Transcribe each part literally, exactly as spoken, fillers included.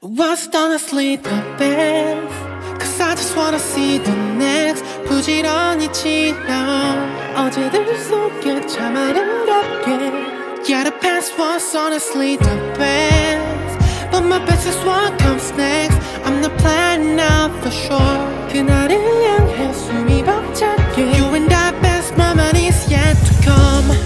Was honestly the best. Cause I just wanna see the next. 부지런히 지나 어제들 속에 참 아름답게. Yeah, the past was honestly the best, but my best is what comes next. I'm not planning out for sure. 그날을 향해 숨이 벅차게. You and I best moment is yet to come.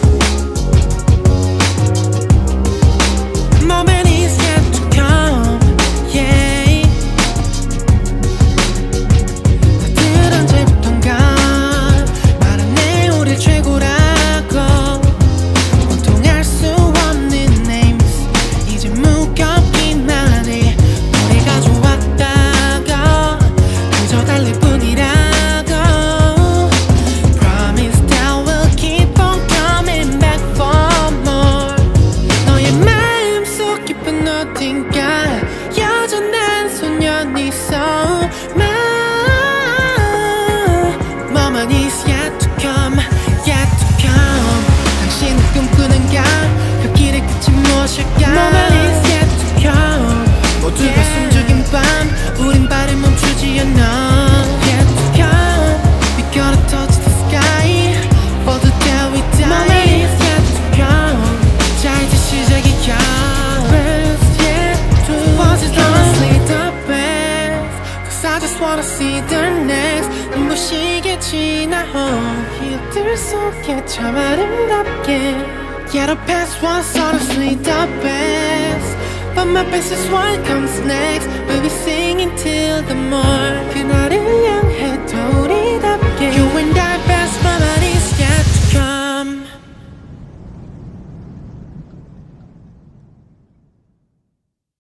Yeah, the past was honestly the best, but my best is what comes next. We'll be singing till the morn. 그날을 향해 더 우리답게. You and I best, mama.